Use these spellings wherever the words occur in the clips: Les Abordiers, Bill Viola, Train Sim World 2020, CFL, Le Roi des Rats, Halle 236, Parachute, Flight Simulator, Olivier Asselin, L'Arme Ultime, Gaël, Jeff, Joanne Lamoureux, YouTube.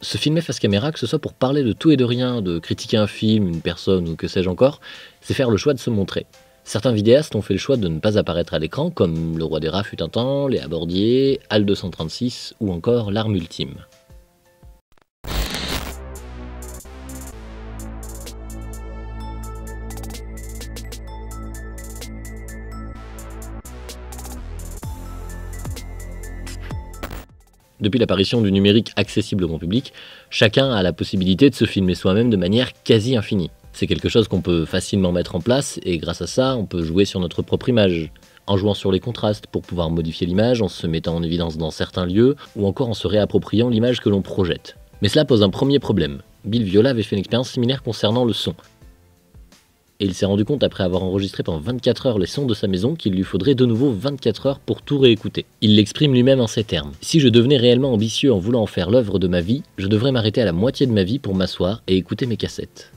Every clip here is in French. se filmer face caméra, que ce soit pour parler de tout et de rien, de critiquer un film, une personne ou que sais-je encore, c'est faire le choix de se montrer. Certains vidéastes ont fait le choix de ne pas apparaître à l'écran, comme Le Roi des Rats fut un temps, Les Abordiers, Halle 236 ou encore L'Arme Ultime. Depuis l'apparition du numérique accessible au grand public, chacun a la possibilité de se filmer soi-même de manière quasi infinie. C'est quelque chose qu'on peut facilement mettre en place et grâce à ça, on peut jouer sur notre propre image, en jouant sur les contrastes pour pouvoir modifier l'image, en se mettant en évidence dans certains lieux ou encore en se réappropriant l'image que l'on projette. Mais cela pose un premier problème. Bill Viola avait fait une expérience similaire concernant le son. Et il s'est rendu compte après avoir enregistré pendant 24 heures les sons de sa maison qu'il lui faudrait de nouveau 24 heures pour tout réécouter. Il l'exprime lui-même en ces termes. « Si je devenais réellement ambitieux en voulant en faire l'œuvre de ma vie, je devrais m'arrêter à la moitié de ma vie pour m'asseoir et écouter mes cassettes. »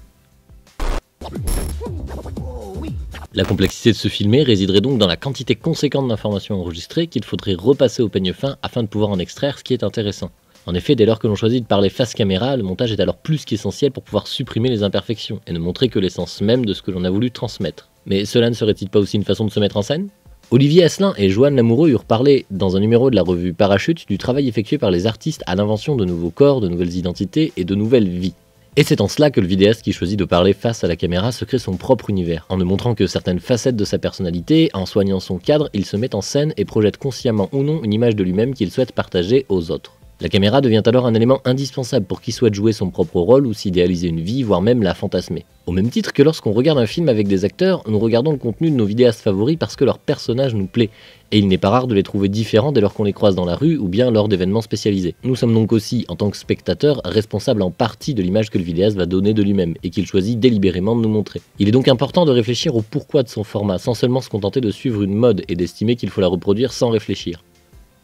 La complexité de se filmer résiderait donc dans la quantité conséquente d'informations enregistrées qu'il faudrait repasser au peigne fin afin de pouvoir en extraire ce qui est intéressant. En effet, dès lors que l'on choisit de parler face caméra, le montage est alors plus qu'essentiel pour pouvoir supprimer les imperfections et ne montrer que l'essence même de ce que l'on a voulu transmettre. Mais cela ne serait-il pas aussi une façon de se mettre en scène? Olivier Asselin et Joanne Lamoureux eurent parlé, dans un numéro de la revue Parachute, du travail effectué par les artistes à l'invention de nouveaux corps, de nouvelles identités et de nouvelles vies. Et c'est en cela que le vidéaste qui choisit de parler face à la caméra se crée son propre univers. En ne montrant que certaines facettes de sa personnalité, en soignant son cadre, il se met en scène et projette consciemment ou non une image de lui-même qu'il souhaite partager aux autres. La caméra devient alors un élément indispensable pour qui souhaite jouer son propre rôle ou s'idéaliser une vie, voire même la fantasmer. Au même titre que lorsqu'on regarde un film avec des acteurs, nous regardons le contenu de nos vidéastes favoris parce que leur personnage nous plaît, et il n'est pas rare de les trouver différents dès lors qu'on les croise dans la rue ou bien lors d'événements spécialisés. Nous sommes donc aussi, en tant que spectateurs, responsables en partie de l'image que le vidéaste va donner de lui-même et qu'il choisit délibérément de nous montrer. Il est donc important de réfléchir au pourquoi de son format, sans seulement se contenter de suivre une mode et d'estimer qu'il faut la reproduire sans réfléchir.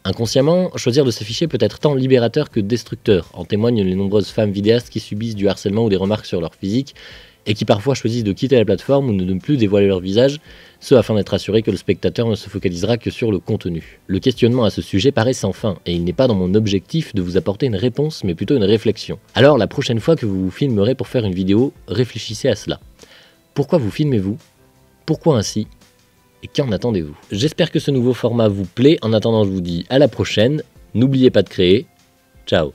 Inconsciemment, choisir de s'afficher peut être tant libérateur que destructeur, en témoignent les nombreuses femmes vidéastes qui subissent du harcèlement ou des remarques sur leur physique, et qui parfois choisissent de quitter la plateforme ou de ne plus dévoiler leur visage, ce afin d'être assuré que le spectateur ne se focalisera que sur le contenu. Le questionnement à ce sujet paraît sans fin, et il n'est pas dans mon objectif de vous apporter une réponse, mais plutôt une réflexion. Alors la prochaine fois que vous vous filmerez pour faire une vidéo, réfléchissez à cela. Pourquoi vous filmez-vous? Pourquoi ainsi? Et qu'en attendez-vous? J'espère que ce nouveau format vous plaît. En attendant, je vous dis à la prochaine. N'oubliez pas de créer. Ciao!